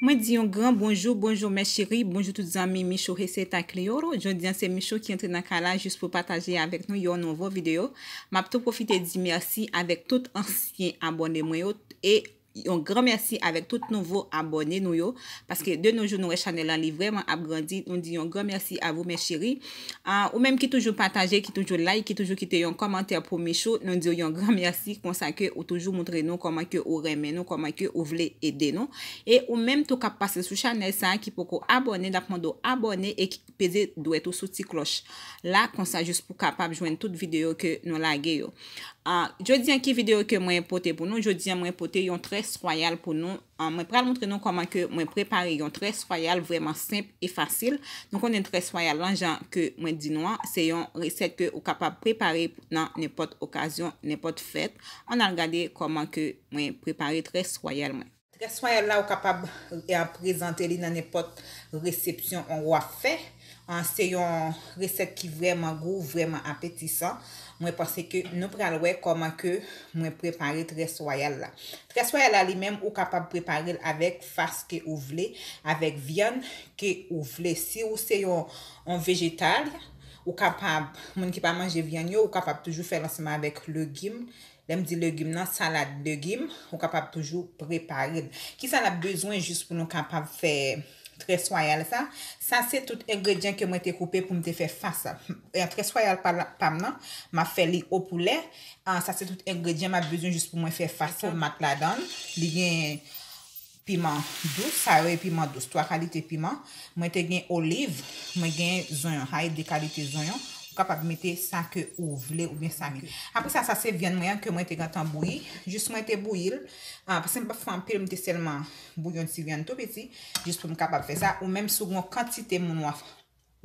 Moi dis un grand bonjour mes chéris, bonjour tous les amis Micho Reseta Kleyoro. Aujourd'hui c'est Micho qui entre dans Kala juste pour partager avec nous une nouvelle vidéo. M'a tout profiter dire merci avec tout ancien abonné moi et un grand merci avec tout nouveau abonné nous yo parce que de nos jours nous channel en vraiment a grandi. On dit un grand merci à vous mes chéris ou même qui toujours partager, qui toujours like, qui toujours quitter un commentaire pour Micho. Nous disons un grand merci consacré ou toujours montrer nous comment que ou remet nous, comment que ou voulez aider nous et ou même tout cap passer sur channel ça qui pour abonner d'apprendre abonner et qui peser doit tout sous petite cloche là comme ça juste pour capable joindre toute vidéo que nous laguer yo. Je dis en qui vidéo que moi importé pour nous, je dis moi importé un tresse royale pour nous. Moi pral montrer nous comment que moi préparer un tresse royale vraiment simple et facile. Donc on est tresse royale là genre que moi dis nous c'est une recette que ou capable préparer dans n'importe occasion, n'importe fête. On a regardé comment que moi préparer tresse royale moi. Tresse royale là ou capable et à présenter dans n'importe réception on roi fait. C'est une recette qui vraiment goût vraiment appétissant. Moi pense que nous pral wè comment que moi préparer tresse royale là. Tresse royale là lui-même ou capable préparer avec farce que vous voulez, avec viande que vous voulez. Si ou c'est un végétal ou capable moun qui pas manger viande ou capable toujours faire ensemble avec légumes. L'aime dit légumes nan salade légumes ou capable toujours préparer. Qui ça n'a besoin juste pour nous capable faire tresse royale ça. Ça c'est tout ingrédient que moi t'ai coupé pour me faire face. Et tresse royale pas non, m'a fait li au poulet. Ça c'est tout ingrédient m'a besoin juste pour moi faire face au mat la donne. Li gen piment doux, ça et piment doux, trois qualités piment. Moi t'ai gen olive, moi gen oignon, hay de qualité oignon. Capable mettre ça que vous voulez ou bien ça. Après ça c'est viande moyen que moi t'ai gatan bouillir, juste moi t'ai bouillir parce que me pas faire en pile, me seulement bouillon de viande tout petit juste pour me capable faire ça ou même sur une quantité mon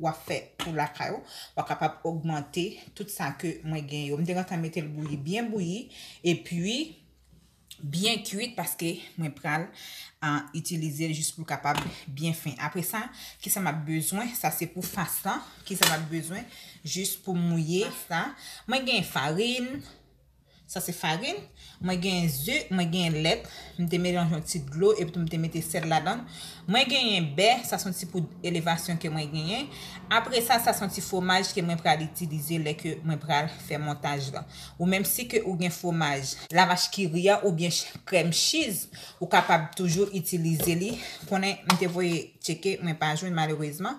ou fait pour la caillou, ou capable augmenter tout ça que moi gagne. Me t'ai gatan mettre le bouilli bien bouilli et puis bien cuite parce que moi pral utiliser juste pour capable bien fin. Après ça, qui ça m'a besoin, ça c'est pour façon, qui ça m'a besoin juste pour mouiller ça. Moi gagne farine. Ça c'est farine, moi gagne œufs, moi gagne lait, me te mélange un petit de l'eau et puis me te mettre sel là-dedans. Moi gagne un beurre, ça sont petit pour élévation que moi gagne. Après ça, ça sont petit fromage que moi pral utiliser les que moi pral faire montage là. Ou même si que ou gagne fromage, la vache qui ria ou bien crème cheese, ou capable toujours utiliser li. Connait me te voyer checker, moi pas joindre malheureusement.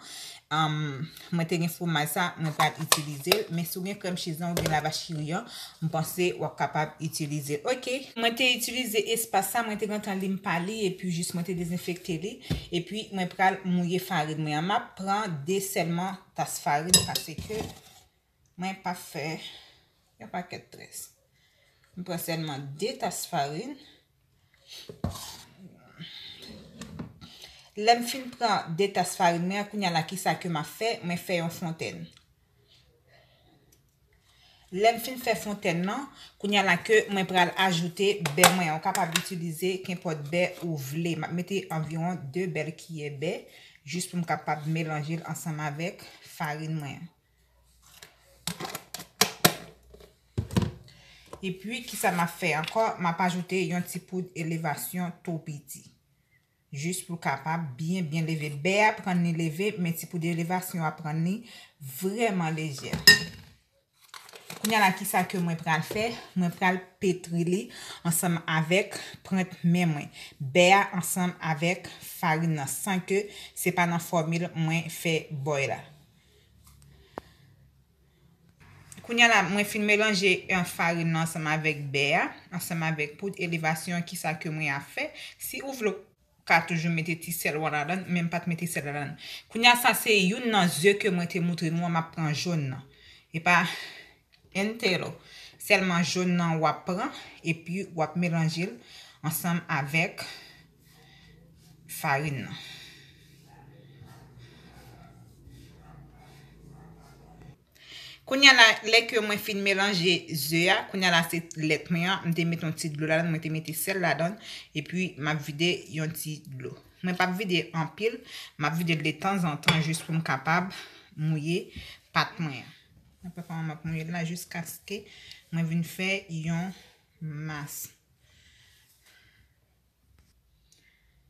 Moi te gen fromage ça moi pas utiliser mais sou gen crème cheese ou bien la vache qui ria, me penser ou capable utiliser. OK, moi te utiliser espace ça, moi te gantan li me parler et puis juste moi te désinfecter li et puis moi pral mouiller farine moi. M'a prend des seulement tasse farine parce que moi pas faire y a pas que 13. Je prends seulement 2 tasses farine. L'aime fin prend 2 tasses farine, mais kounya la ki sa que m'a fait, mais fait en fontaine. L'aime fin fait fontaine non, kounya la que moi pral ajouter bè moi, on capable utiliser qu'importe bè ou vle. M'a mettez environ 2 bè qui est bè juste pour me capable mélanger ensemble avec farine moi. Et puis qui ça m'a fait encore, m'a pas ajouté un petit poudre élévation tout petit. Juste pour capable bien lever bè à prendre lever mais petit pour d'élévation à prendre vraiment légère. Kounya la ki sa que moi pral faire, moi pral pétrir ensemble avec prendre mes mains. Bè ensemble avec farine sans que c'est pas dans formule moi fait boil là. Kounya la moi fin mélanger en farine ensemble avec bè ensemble avec poudre élévation qui sa que moi a fait si ou vle car toujours mettez ti sel ou là dedans même pas mettez sel là dedans. Kounya ça c'est une dans yeux que moi t'ai montré moi m'a prend jaune et pas entero. Seulement jaune nan ou prend et puis ou mélanger ensemble avec farine. Kounya la lait que moi fin mélanger œufs, kounya la c'est lait moi, me mettre un petit de l'eau là, me mettre sel là dedans et puis m'a vider un petit de l'eau. Moi pas vider en pile, m'a vider de temps en temps juste pour me capable mouiller pâte moi. On peut pas m'a mouiller là jusqu'à ce que moi vienne faire une masse.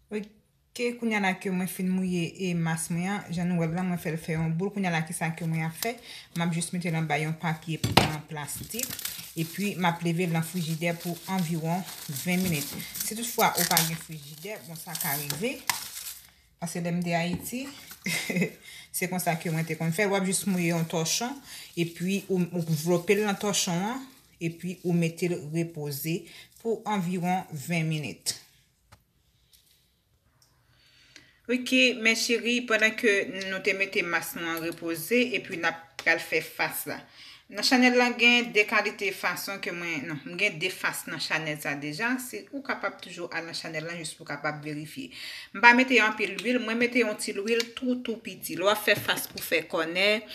OK, que qu'on y a là que moi fin mouiller et masse moi j'en ou là moi faire un boule qu'on y a là qui ça que moi fait m'a juste mettre dans baillon papier en plastique et puis m'a lever dans frigidaire pour environ 20 minutes. Si toutefois au pas de frigidaire, bon ça qu'arriver parce que l'aime de Haïti c'est comme ça que moi t'ai qu'on fait, ou juste mouiller un torchon et puis on envelopper le torchon et puis on mettre reposer pour environ 20 minutes. Ok, mes chéris, pendant que nous te mettons masse en reposer et puis n'a pas fait face là. Dans Chanel là gain des qualités façon que moi non, gain des faces dans Chanel ça déjà, c'est ou capable toujours aller dans Chanel là juste pour capable vérifier. On pas mettre en pile d'huile, moi mettez un petit l'huile tout petit. L'on fait face pour faire connaître,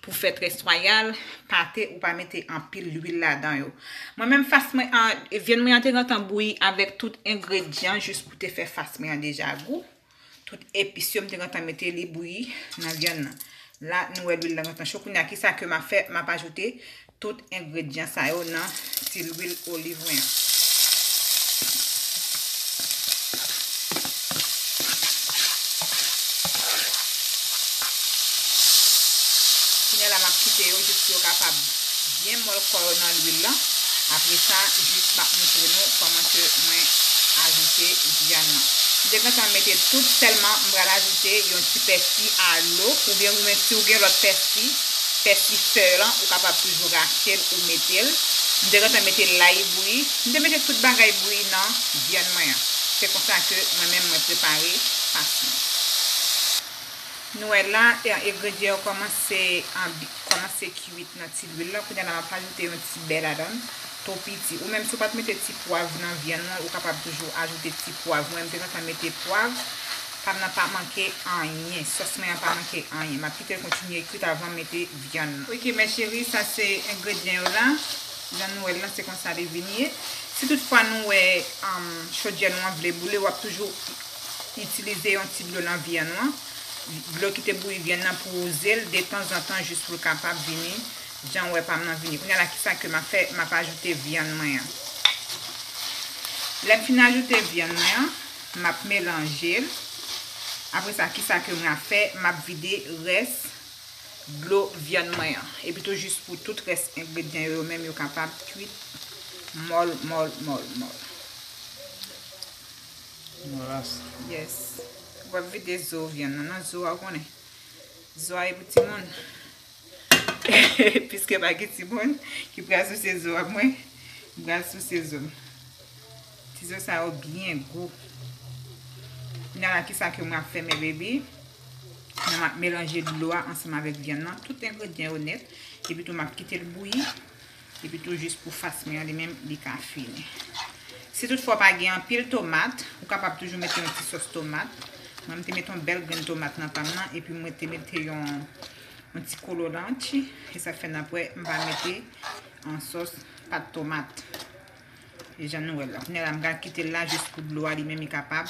pour faire tresse royale, pâté ou pas mettre en pile l'huile là-dedans. Moi même face moi vienne moi entrer dans bouillie avec tout ingrédient juste pour te faire face moi déjà goût. Tout épices me t'entend mettre les bouillies dans viande. Là nous l'huile là maintenant chokounia qui ça que m'a fait m'a pas ajouté tout ingrédient ça yo dans c'est l'huile olive oil. Tiens là m'a quitté yo juste capable bien molle corps dans l'huile là. Après ça juste m'a montrer nous comment que moi ajouter viande. Dès que tu mettez tout seulement, on va l'ajouter un petit persil à l'eau. Ou bien vous mettez ou bien l'autre persil seul, ou capable toujours acheter ou mettre. Dès que tu mettez l'ail bouilli, vous mettez toute bagaille bouillie dans viande moyen. C'est comme ça que moi-même me préparer facilement. Nous là, les ingrédients commencent à cuire dans cette huile là. Pour nous va ajouter un petit bel à donne. Tout petit ou même si vous pas mettre petit poivre dans viande ou capable toujours ajouter petit poivre même quand mettre poivre pas manquer rien sauce mais pas manquer rien ma petite continuer cuite avant mettre viande. OK mes chéris, ça c'est ingrédients là Noël là c'est comme ça les venir. Si toutefois nous chaudière nous voulons bouler ou toujours utiliser un petit bleu dans viande bleu qui te bouille viande pour zèle de temps en temps juste pour capable venir j'en ouais pas m'en venir. On a la qui ça que m'a fait m'a pas ajouté viande moyen. Là fin ajouter viande moyen, m'a mélanger. Après ça qui ça que m'a fait m'a vider reste l'eau viande moyen et plutôt juste pour tout reste ingrédient yo même yo capable cuire molle. Yes. On va vider zo viande non zo a connait. Zo a petit monde. Puisque baguette c'est bon qui brasse sous ses os à moi brasse sous ses os tes os ça a bien goût il y a là qui ça que moi fait mes bébés on va mélanger de l'eau ensemble avec viande tout ingrédient honnête et puis tout m'a quitté le bouilli et puis tout juste pour face mais les mêmes les cafés si toutefois pas gain en pile tomate ou capable toujours mettre une petite sauce tomate moi me mettre un bel grain de tomate dans pan et puis moi te mettre un petit colorant et ça fait après on va mettre en sauce pâte tomate et j'en ai là on est là quitter là juste pour l'eau à lui-même capable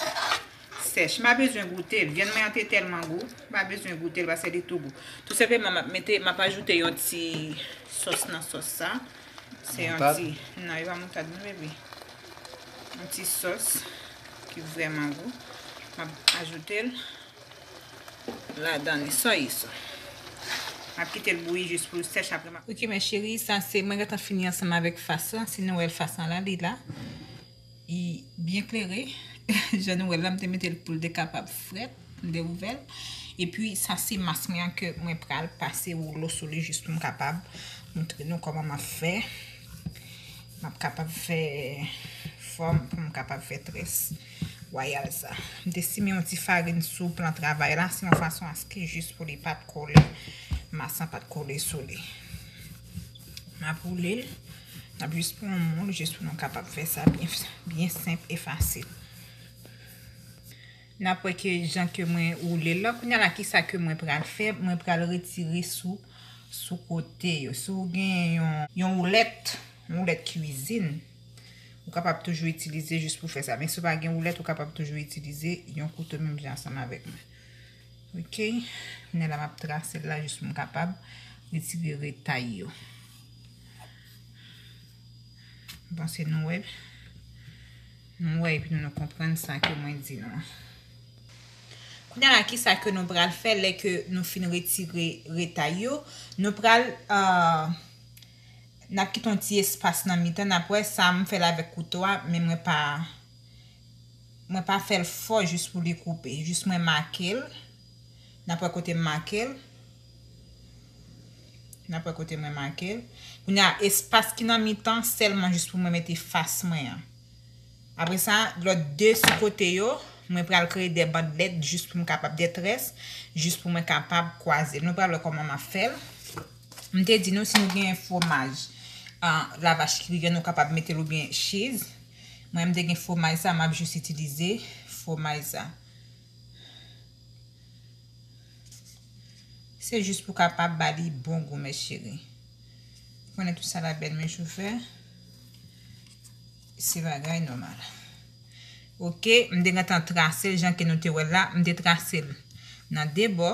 sèche m'a besoin goûter viande m'a tellement goût pas besoin goûter parce que c'est tout goût tout simplement m'a pas ajouté un petit sauce dans sauce ça c'est un petit non il va monter bébé un petit sauce qui vraiment goût m'a ajouté là dans les sauces. Appliquer le bouilli juste pour sèche après. OK mes chéris, ça c'est moi qui fini ensemble avec façon, sinon elle façon là là. Et bien clairé, je nous elle me mettre le poule de capable frette, des nouvelles et puis ça c'est masse moi que moi pral passer au l'eau solide juste pour capable montrer nous comment m'a fait. M'a capable faire forme pour capable faire tresse royale ça. Dessiner un petit farine sous plan travail là, c'est une façon à ce que juste pour les pâtes collées. Masse pas de coller sur les ma poulet n'a juste pour un monde juste pour nous capable faire ça bien simple et facile n'a pas que gens que moi rouler là qu'on a là qui ça que moi pral faire moi pral retirer sous côté sous gain yon roulette cuisine ou capable toujours utiliser juste pour faire ça mais si pas gain roulette ou capable toujours utiliser yon couteau même bien ensemble avec moi. OK, on est là m'a tracer là juste pour capable retirer taille. Bon c'est nous web. Nous web puis nous comprendre ça que moi dit non. Kounala ki sa ke nou pral fè lè ke nou fin retire retay yo, nou pral nap ki ton ti espas nan mitan, apre sa m fè la vek koutou a, men mwen pa fè l fò jous pou li koupe, jous mwen makel, napre kote m makel. N'apre kote mwen makel. Ou na espas ki nan mi tan selman jist pou mwen mette fas mwen an. Apre sa, l'ot de sou kote yo, mwen pral kreye de bandelet jist pou mwen kapab de tres, jist pou mwen kapab kwaze. Nou pral lò koman mwen fel. Mwen te di nou si nou gen fomaj, la vache ki gen nou kapab mette lò bien cheese. Mwen mde gen fomaj sa, mwen ap jist itilize fomaj sa. Se jist pou kapab bali bon goût mes chéri. Konnen tout sa la bel men choufer. Se bagay normal. Ok, m de gatan trase jan ke nou te wè la, m de trase nan de bo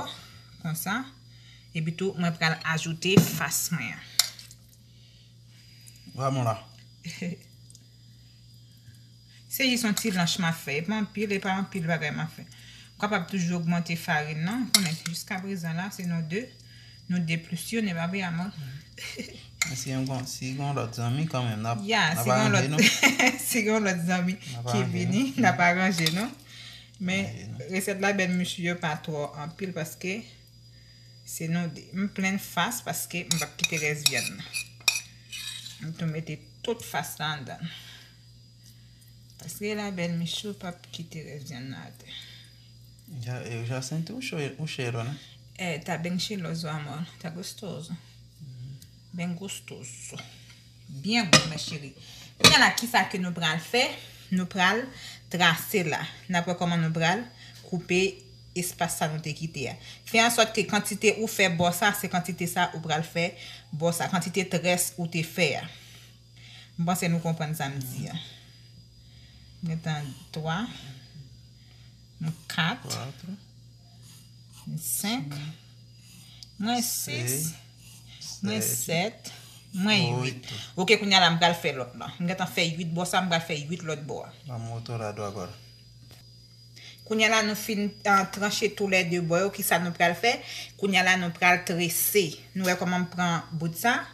kon sa, et puis tout mwen pral ajoute fas mwen. Vraiment là. Se jist son ti blanchman fè, et pas en pile bagay man fè. Capable toujours augmenter farine non qu'on est jusqu'à présent là c'est nos deux plus yo ne va bien moi c'est un bon l'autre ami quand même n'a pas rangé non c'est un l'autre ami qui est venu n'a pas rangé non mais recette là ben monsieur pas trop en pile parce que c'est nos deux pleine face parce que on va quitter les viandes on te mettait toute face là dedans parce que là ben monsieur pas quitter les viandes là Já senti o cheiro, né? É, tá bem cheiroso, amor. Tá gostoso. Bem gostoso. Bem bom, minha chérie. Olha lá, que sabe que nous pral faire? Nous pral tracer là. N'après comment nous pral couper espace ça nous te quitter. Fais en sorte que quantité ou fait bon ça, c'est quantité ça ou pral faire bon ça, quantité 13 ou te faire. Bon, c'est nous comprendre ça me dire. Maintenant 3 4, 5, 6, 7, 8. Ok, qu'on y a là, m'gal fait l'autre là. M'gal fait 8 bois, ça m'gal fait 8 l'autre bois. La moto là doit agora. Qu'on y a là, nous fin trancher tous les deux bois, qui ça nous pral faire? Qu'on y a là, nous pral tresser. Nous voyons comment prend bout de ça.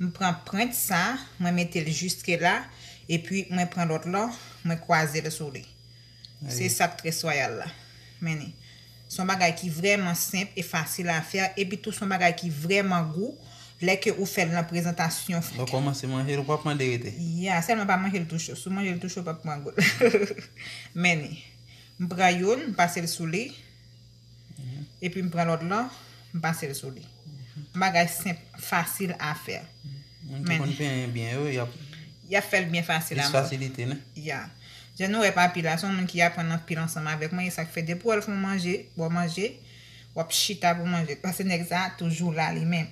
Je prends ça, je mets le jusque là, et puis je prends l'autre là, je croise le soleil. C'est ça que Tresse Royale là. Meni. Son bagay qui vraiment simple et facile à faire. Et puis tout son bagay qui vraiment goût. Lè que ou fait la présentation. On commence à manger ou pas manger l'été. Yeah, seulement pas manger le tout chaud. Si manger le tout chaud, pas manger. Meni. M'brayon, m'passe le soleil. Et puis m'prend l'autre là, m'passe le soleil. Bagay simple, facile à faire. Meni. Bien, y a fait bien facile à faire. Facilité, non? Yeah. Je n'aurais pas pile là, son monde qui apprend en pile ensemble avec moi, et ça fait des poils pour manger, pour manger, ou chita pour manger. Parce que Nexa toujours là lui-même.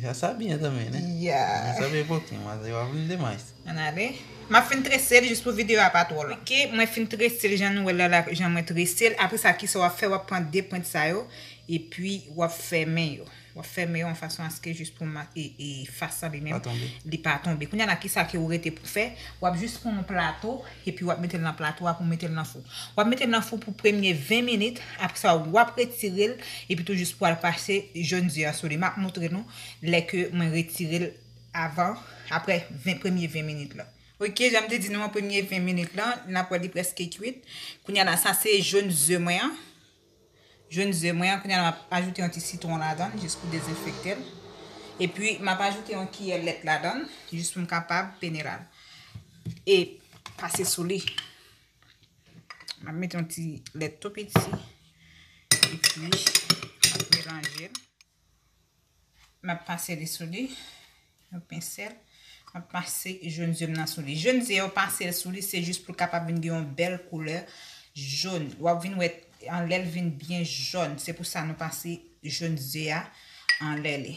Já sabia também, né? Já sabia pouquinho, mas eu aprendi mais. Anale. Ma fin tresser juste pour vidéo à pas trop long. OK, moi fin tresser, j'en nou là là, j'en moi tresser. Après ça qui ça va faire, on va prendre deux points de ça yo et puis on va fermer yo. Ou fermer en façon à ce que juste pour marquer et face ça lui-même il pas tomber. Quand y a là qui ça que aurait été pour faire, ou juste prendre un plateau et puis ou mettre dans plateau pour mettre dans four. Ou mettre dans four pour premier 20 minutes, après ça ou retirer et puis tout juste pour passer jeune dieu sur les m'a montrer nous les que me retirer avant après 20 minutes là. OK, j'aime te dire nous en premier 20 minutes là, n'a pas presque cuite. Quand y a là ça c'est jeune dieu moyen. Je ne sais pas, je vais ajouter un petit citron là-dedans, juste pour désinfecter. Et puis, je vais ajouter un killet là-dedans, juste pour être capable de pénétrer. Et passer sous lui. Je vais mettre un petit lait tout petit. Et puis, je vais mélanger. Je vais passer sous lui. Un pincelle. Je vais passer, je ne sais pas, sous lui. Je ne sais pas, passer sous lui, c'est juste pour être capable de faire une belle couleur jaune. Ou bien, en l'aile vient bien jaune. C'est pour ça nous passer jaune zéa en l'aile.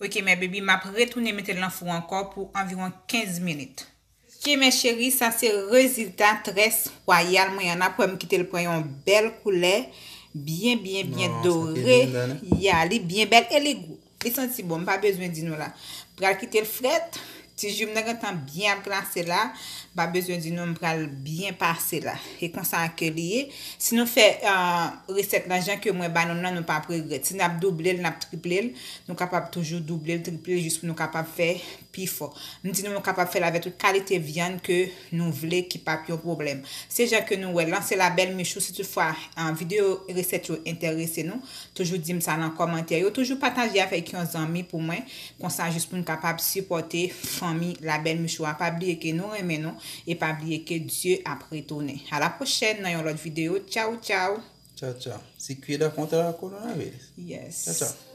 Ok, mes bébés, m'a retourné mettre dans le four encore pour environ 15 minutes. Ok, mes chéris, ça c'est résultat Tresse Royale. Moi, il y en a pour me quitter le point une belle couleur, bien non, dorée. Il y a les bien belle et les goûts. Les sentis bon, pas besoin de nous là. Pour quitter le fret, Si je me l'entends bien placer là, pas besoin du nombre bien passer là. Et comme ça que lié, si nous fait recette l'argent que moi ba non nous pas regret. Si n'a doubler, n'a tripler, nous capable toujours doubler, tripler juste pour nous capable faire plus fort. Nous dit nous capable faire avec toute qualité viande que nous voulons qui pas de problème. C'est gens que nous là, c'est la belle Micho. Si toutefois en vidéo recette intéressé nous, toujours dis ça dans commentaire, toujours partager avec un ami pour moi, comme ça juste pour nous capable supporter famille la belle Micho. Pas oublier que nous aimer nous et pas oublier que Dieu a prétourné. À la prochaine dans une autre vidéo. Ciao ciao. Ciao ciao. C'est cuit la contre la coronavirus. Yes. Ciao ciao.